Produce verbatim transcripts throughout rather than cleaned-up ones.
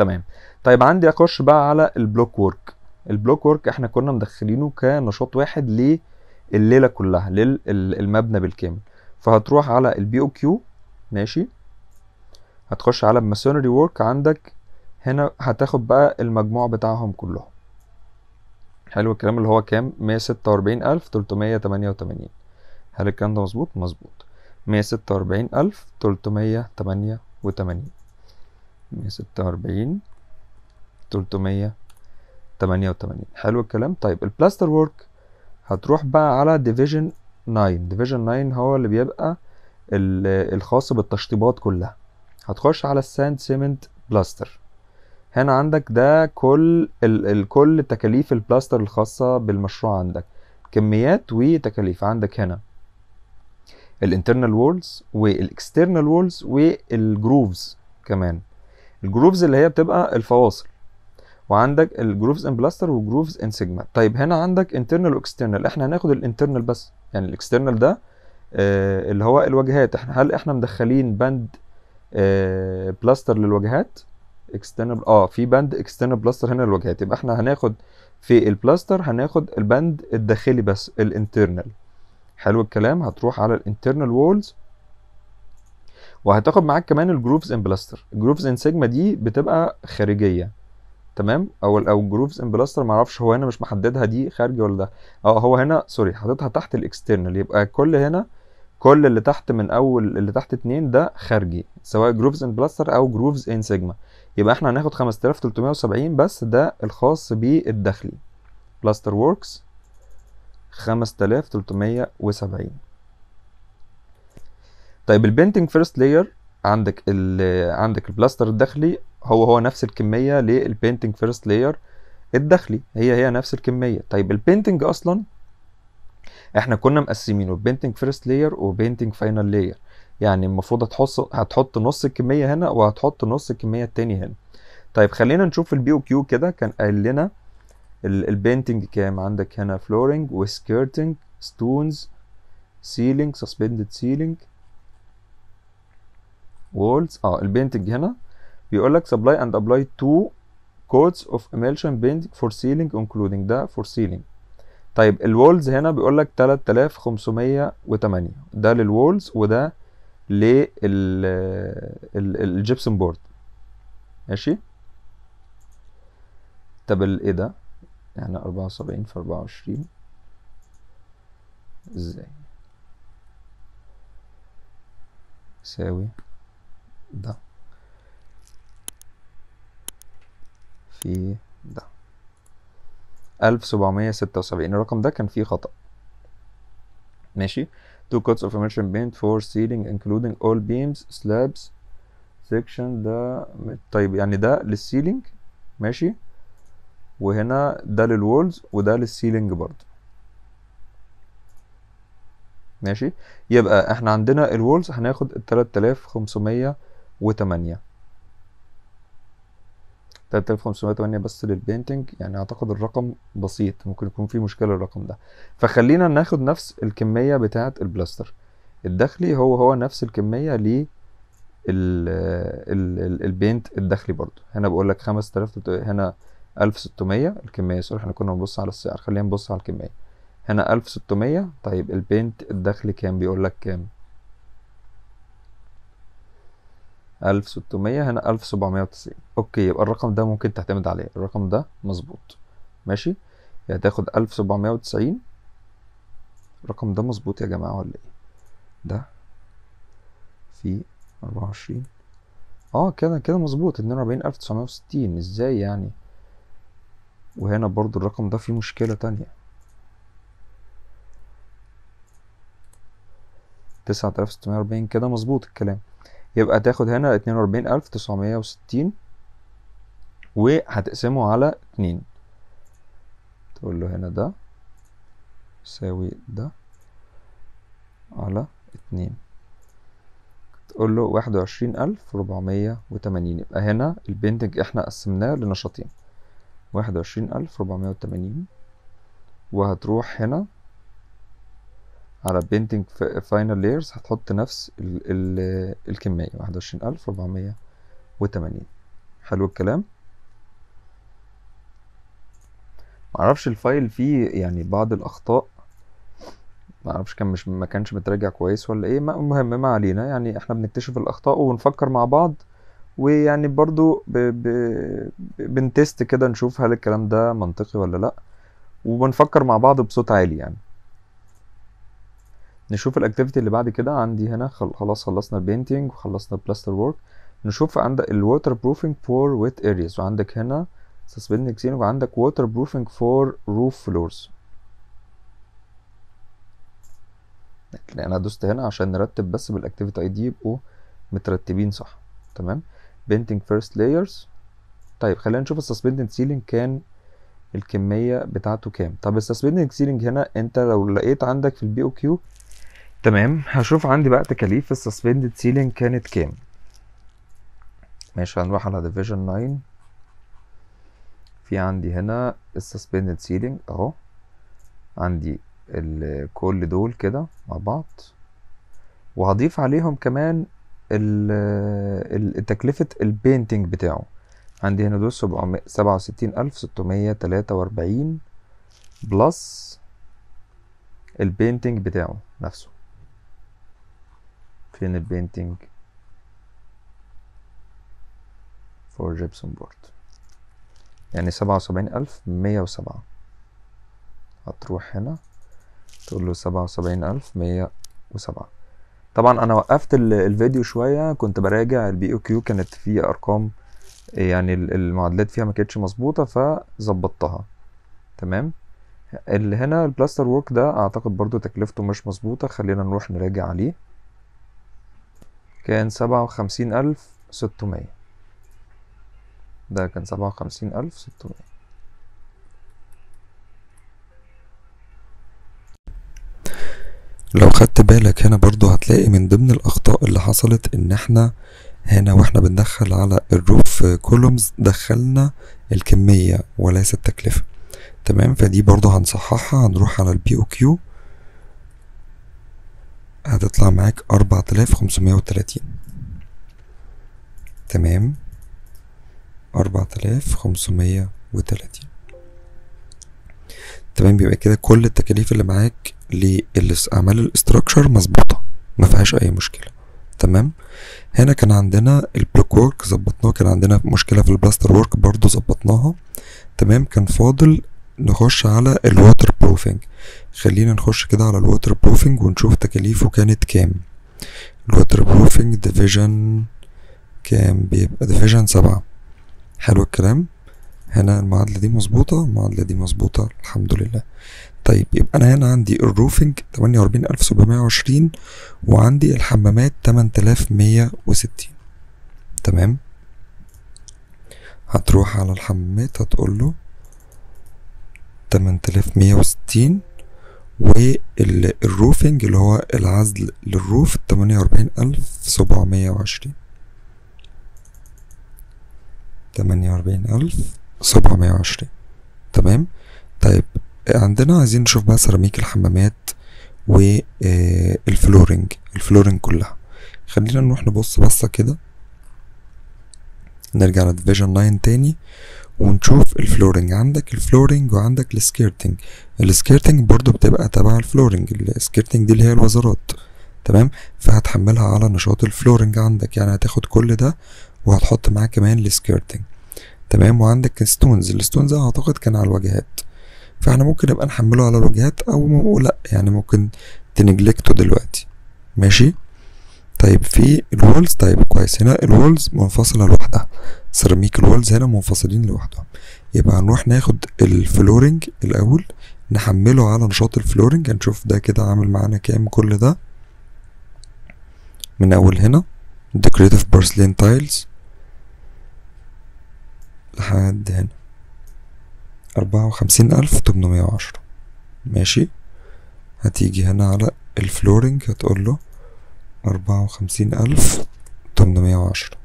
تمام. طيب عندي اخش بقى على البلوك ورك. البلوك ورك احنا كنا مدخلينه كنشاط واحد لليله كلها للمبنى بالكامل، فهتروح على البي او كيو ماشي، هتخش على الماسونري ورك عندك هنا، هتاخد بقى المجموع بتاعهم كلهم. حلو الكلام، اللي هو كام؟ مية ستة وأربعين ألف تلتمية تمانية وتمانين. هل الكلام ده مظبوط؟ مظبوط، مية ستة وأربعين ألف تلتمية تمانية وتمانين، مية ستة وأربعين ألف تلتمية تمانية وتمانين. حلو الكلام. طيب البلاستر وورك هتروح بقى على ديفيجن تسعة. ديفيجن تسعة هو اللي بيبقى الخاص بالتشطيبات كلها. هتخش على الساند سيمنت بلاستر، هنا عندك ده كل الكل تكاليف البلاستر الخاصة بالمشروع، عندك كميات وتكاليف، عندك هنا الانترنال وولز والاكسترنال وولز والجروفز كمان، الجروفز اللي هي بتبقى الفواصل، وعندك الجروفز ان بلاستر وجروفز ان سيجمنت. طيب هنا عندك انترنال واكسترنال، احنا هناخد الانترنال بس، يعني الاكسترنال ده آه اللي هو الواجهات. احنا هل احنا مدخلين بند آه بلاستر للواجهات؟ اكسترنال اه في بند اكسترنال بلاستر هنا للواجهات، يبقى احنا هناخد في البلاستر هناخد البند الداخلي بس الانترنال. حلو الكلام. هتروح على الانترنال وولز وهتاخد معاك كمان الجروفز ان بلاستر. الجروفز ان سيجما دي بتبقى خارجيه تمام، او او جروفز ان بلاستر معرفش هو هنا مش محددها دي خارجي ولا ده، اه هو هنا سوري حاططها تحت الاكسترنال، يبقى كل هنا كل اللي تحت من اول اللي تحت اتنين ده خارجي، سواء جروفز ان بلاستر او جروفز ان سيجما. يبقى احنا هناخد خمسة آلاف تلتمية وسبعين بس، ده الخاص بالداخلي بلاستر ووركس خمسة آلاف تلتمية وسبعين. طيب البينتنج فيرست لاير عندك ال عندك البلاستر الداخلي هو هو نفس الكميه للبينتنج فيرست لاير الداخلي، هي هي نفس الكميه. طيب البينتنج اصلا احنا كنا مقسمينه بينتنج فيرست لاير وبينتنج فاينال لاير، يعني المفروض هتحط هتحط نص الكميه هنا وهتحط نص الكميه التاني هنا. طيب خلينا نشوف البي او كيو كده، كان قال لنا البينتنج كام؟ عندك هنا فلورنج وسكيرتنج ستونز سيلينج سسبندد سيلينج وولز. اه البينتنج هنا بيقول لك سبلاي اند ابلاي تو كوتس اوف املشن بينتنج فور سيلينج انكلودنج، ده فور سيلينج. طيب الوولز هنا بيقول لك تلاتة آلاف خمسمية وتمانية، ده للوولز وده للجبسون بورد ماشي. طب ايه ده؟ يعني اربعة وسبعين في اربعة وعشرين ازاي يساوي ده في ده؟ ألف سبعمية ستة وسبعين. الرقم ده كان فيه خطأ ماشي. two cuts of emulsion paint for ceiling including all beams slabs section، ده طيب يعني ده للسيلينج ماشي، وهنا ده للوولز وده للسيلينج برضه ماشي. يبقى احنا عندنا الوولز هناخد ال تلاتة آلاف خمسمية وتمانية، تلاتة آلاف خمسمية وتمانية بس للبينتنج، يعني اعتقد الرقم بسيط ممكن يكون فيه مشكلة الرقم ده، فخلينا ناخد نفس الكمية بتاعة البلاستر الداخلي، هو هو نفس الكمية ل البينت الداخلي برضه. هنا بقول لك خمسة آلاف، هنا ألف ستمية الكمية، سوري احنا كنا بنبص على السعر، خلينا نبص على الكمية. هنا ألف ستمية. طيب البينت الداخلي كام؟ بيقول لك كام؟ ألف ستمية، هنا ألف سبعمية وتسعين. اوكي يبقى الرقم ده ممكن تعتمد عليه، الرقم ده مظبوط ماشي، يعني تاخد ألف سبعمية وتسعين. الرقم ده مظبوط يا جماعة ولا ايه؟ ده في أربعة وعشرين اه كده كده مظبوط، اتنين وأربعين ألف تسعمية وستين. ازاي يعني؟ وهنا برضو الرقم ده فيه مشكلة تانية، تسعة آلاف ستمية وأربعين. كده مظبوط الكلام، يبقى تاخد هنا اتنين وأربعين ألف تسعمية وستين وهتقسمه على اتنين، تقول له هنا ده يساوي ده على اتنين، تقول له واحد وعشرين ألف أربعمية وتمانين. يبقى هنا البينتنج احنا قسمناه لنشاطين، واحد وعشرين ألف أربعمية وتمانين، وهتروح هنا على بينتنج فاينل لايرز هتحط نفس ال ال الكمية واحد وعشرين ألف أربعمية وتمانين. حلو الكلام. معرفش الفايل فيه يعني بعض الأخطاء، معرفش كان مش ما كانش متراجع كويس ولا ايه، المهم ما علينا. يعني احنا بنكتشف الأخطاء ونفكر مع بعض، ويعني برضو ب... ب... بنتست كده نشوف هل الكلام ده منطقي ولا لأ، وبنفكر مع بعض بصوت عالي. يعني نشوف الاكتيفيتي اللي بعد كده. عندي هنا خلاص خلصنا البينتينج وخلصنا البلاستر وورك. نشوف عندك الواتر بروفنج فور ويت ارياز، وعندك هنا سسبندنج سين، وعندك واتر بروفنج فور روف فلورز. انا دوست هنا عشان نرتب بس بالاكتيفيتي اي دي يبقوا مترتبين صح. تمام، بينتينج فيرست لايرز. طيب خلينا نشوف السسبندنج سيلينج كان الكميه بتاعته كام. طب السسبندنج سيلينج هنا انت لو لقيت عندك في البي او كيو تمام، هشوف عندي بقى تكاليف السسبندد سيلينج كانت كام. ماشي، هنروح على ديفيجن تسعة. في عندي هنا السسبندد سيلينج اهو، عندي كل دول كده مع بعض، وهضيف عليهم كمان تكلفة البينتينج بتاعه. عندي هنا دول سبعة وستين ألف ستمية تلاتة وأربعين بلس البينتينج بتاعه نفسه. فين البينتينج فور جيبسون بورد؟ يعني سبعة وسبعين ألف مية وسبعة. هتروح هنا تقول له سبعة وسبعين ألف مية وسبعة. طبعا أنا وقفت الفيديو شوية، كنت براجع البي أو كيو، كانت فيه أرقام يعني المعادلات فيها ما كانتش مظبوطة فظبطتها. تمام، اللي هنا البلاستر وورك ده أعتقد برضو تكلفته مش مظبوطة، خلينا نروح نراجع عليه. كان سبعة وخمسين ألف ستمية، ده كان سبعة وخمسين ألف ستمية. لو خدت بالك هنا برضو هتلاقي من ضمن الأخطاء اللي حصلت إن احنا هنا واحنا بندخل على الروف كولومز دخلنا الكمية وليس التكلفة. تمام، فدي برضو هنصححها. هنروح على البي او كيو، هتطلع معاك أربعة آلاف خمسمية وتلاتين. تمام، أربعة آلاف خمسمية وتلاتين. تمام، بيبقى كده كل التكاليف اللي معاك لأعمال الاستراكشر مظبوطة مفيهاش أي مشكلة. تمام، هنا كان عندنا البلوك وورك ظبطناه، كان عندنا مشكلة في البلاستر وورك برضو ظبطناها. تمام، كان فاضل نخش على الواتر بروفنج. خلينا نخش كده على الواتر بروفنج ونشوف تكاليفه كانت كام. الواتر بروفنج ديفيجن كام بيبقى؟ ديفيجن سبعة. حلو الكلام، هنا المعادلة دي مظبوطة، المعادلة دي مظبوطة الحمد لله. طيب يبقى أنا هنا عندي الروفنج تمانية وأربعين ألف سبعمية وعشرين، وعندي الحمامات تمن تلاف مية وستين. تمام، هتروح على الحمامات هتقوله تمن تلاف مية وستين، والروفنج اللي هو العزل للروف تمانية وأربعين ألف سبعمية وعشرين. تمانية وأربعين ألف سبعمية وعشرين. تمام، طيب عندنا عايزين نشوف بقى سيراميك الحمامات والفلورنج، الفلورنج كلها. خلينا نروح نبص بصة كده، نرجع لديفيجن تسعة تاني ونشوف الفلورنج. عندك الفلورنج وعندك السكيرتنج. السكيرتنج برضو بتبقى تبع الفلورنج، السكيرتنج دي اللي هي الوزارات. تمام، فهتحملها على نشاط الفلورنج عندك، يعني هتاخد كل ده وهتحط معاه كمان السكيرتنج. تمام، وعندك الستونز. الستونز اعتقد كان على الواجهات، فاحنا ممكن نبقى نحمله على الواجهات او لا، يعني ممكن تنجلكته دلوقتي. ماشي، طيب في الوولز. طيب كويس، هنا الوولز منفصله لوحدها، سيراميك الوولز هنا منفصلين لوحدهم. يبقى هنروح ناخد الفلورنج الاول نحمله على نشاط الفلورنج، هنشوف ده كده عامل معانا كام كل ده من اول هنا ديكوريتيف بورسلين تايلز لحد هنا أربعة وخمسين ألف تمنمية وعشرة. ماشي، هتيجي هنا على الفلورنج هتقوله أربعة وخمسين ألف تمنمية وعشرة.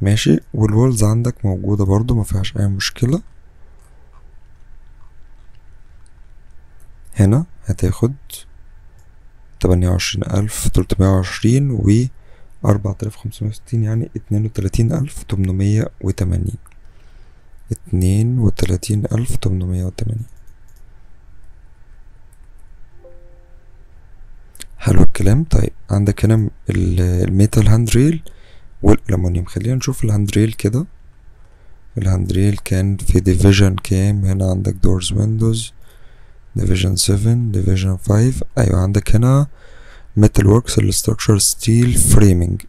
ماشي، والوولز عندك موجودة برضو مفيهاش أي مشكلة. هنا هتاخد تمانية وعشرين ألف تلتمية وعشرين و أربعة آلاف خمسمية وستين، يعني اتنين وتلاتين ألف تمنمية وتمانين. اتنين وتلاتين ألف تمنمية وتمانين. حلو الكلام. طيب عندك هنا الميتال هاندريل والألمونيوم. خلينا نشوف الهاندريل كده. الهاندريل كان في ديفيجن كام؟ هنا عندك دورز ويندوز ديفيجن سبعة، ديفيجن خمسة. أيوة عندك هنا ميتال وركس الستراكشر ستيل فريمنج.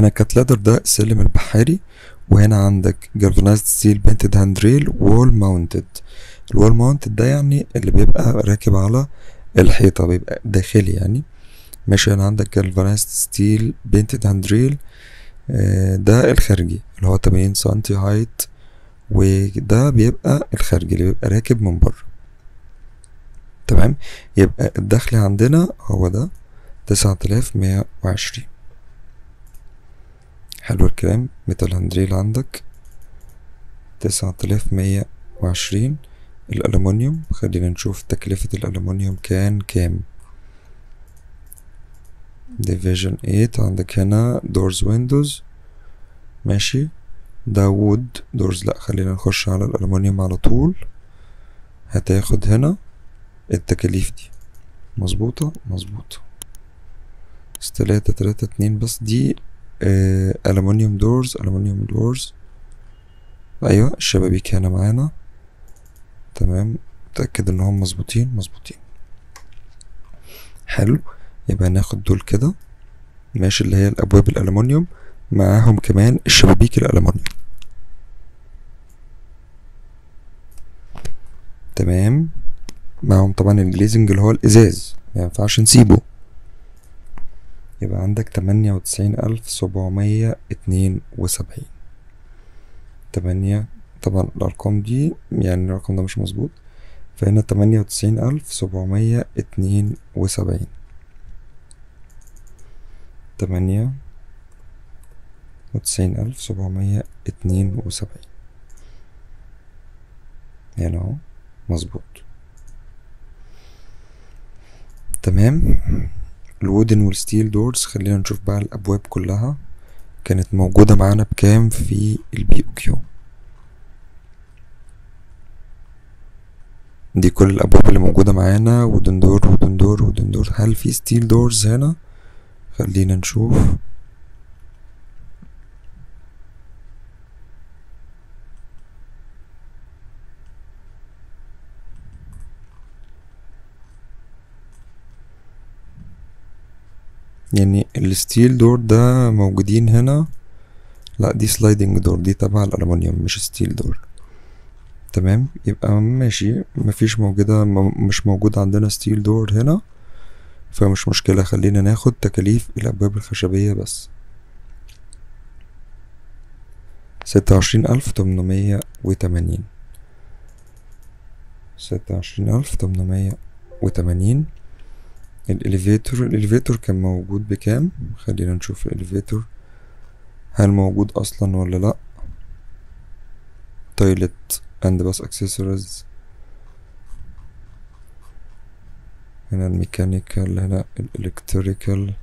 هنا كات لادر ده السلم البحاري، وهنا عندك جالفانايزد ستيل بينتد هاندريل وول ماونتد. الوول ماونتد ده يعني اللي بيبقى راكب على الحيطة، بيبقى داخلي يعني ماشي. هنا عندك جالفانايزد ستيل بينتد هاندريل ده الخارجي اللي هو تمانين سنتي هايت، وده بيبقى الخارجي اللي بيبقى راكب من بره. تمام، يبقى الدخل عندنا هو ده تسعة آلاف مية وعشرين. حلو الكلام. ميتال هاندريل عندك تسعة آلاف مية وعشرين. الألمونيوم خلينا نشوف تكلفة الألمونيوم كان كام. ديفيجن تمانية عندك هنا دورز ويندوز ماشي، ده وود دورز. لأ خلينا نخش على الألمونيوم على طول. هتاخد هنا التكاليف دي مظبوطة مظبوطة تلاتة تلاتة اتنين بس. دي آه ألمونيوم دورز، ألمونيوم دورز. أيوة الشبابيك هنا معانا. تمام، متأكد إن هم مظبوطين مظبوطين. حلو، يبقى هناخد دول كده ماشي، اللي هي الأبواب الألمونيوم معاهم كمان الشبابيك الألمونيوم. تمام، معهم طبعا الجليزنج اللي هو الازاز مينفعش نسيبه. يبقى عندك تمانية وتسعين الف سبعمية اتنين وسبعين. تمانية طبعا الارقام دي يعني الرقم ده مش مظبوط، فهنا تمانية وتسعين الف سبعمية اتنين وسبعين. تمانية وتسعين الف سبعمية اتنين وسبعين يعني اهو مظبوط. تمام، الودن والستيل دورز. خلينا نشوف بقى الابواب كلها كانت موجوده معانا بكام في البي او كيو. دي كل الابواب اللي موجوده معانا، ودن دور ودن دور ودن دور. هل في ستيل دورز هنا؟ خلينا نشوف. يعني الستيل دور ده موجودين هنا. لا دي سلايدنج دور، دي تبع الألمونيوم مش ستيل دور. تمام، يبقى ماشي مفيش موجودة، مش موجود عندنا ستيل دور هنا، فمش مشكلة. خلينا ناخد تكاليف الأبواب الخشبية بس. ستة وعشرين ألف تمنمية وتمانين. ستة وعشرين ألف تمنمية وتمانين. الإليفيتور، الإليفيتور كان موجود بكام؟ خلينا نشوف الإليفيتور هل موجود أصلا ولا لأ. تويلت أند باس أكسسوارز. هنا الميكانيكال، هنا الإلكتريكال.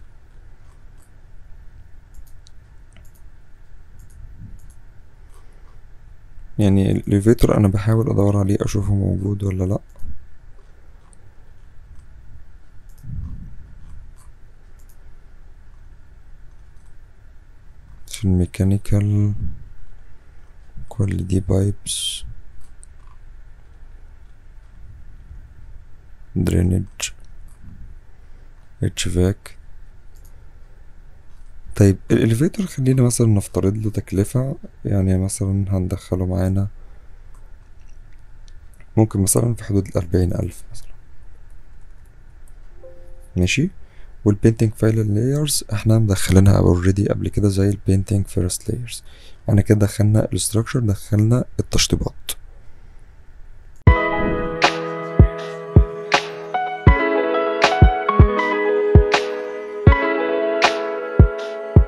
يعني الإليفيتور أنا بحاول أدور عليه أشوفه موجود ولا لأ. في الميكانيكال كل دي بايبس درينج اتش فاك. طيب الاليفيتور خلينا مثلا نفترض له تكلفة، يعني مثلا هندخله معانا ممكن مثلا في حدود الأربعين ألف مثلا ماشي. والبينتنج فايل لايرز احنا مدخلينها اوريدي قبل كده زي البينتنج فيرست لايرز. انا كده دخلنا الاستراكشر، دخلنا التشطيبات.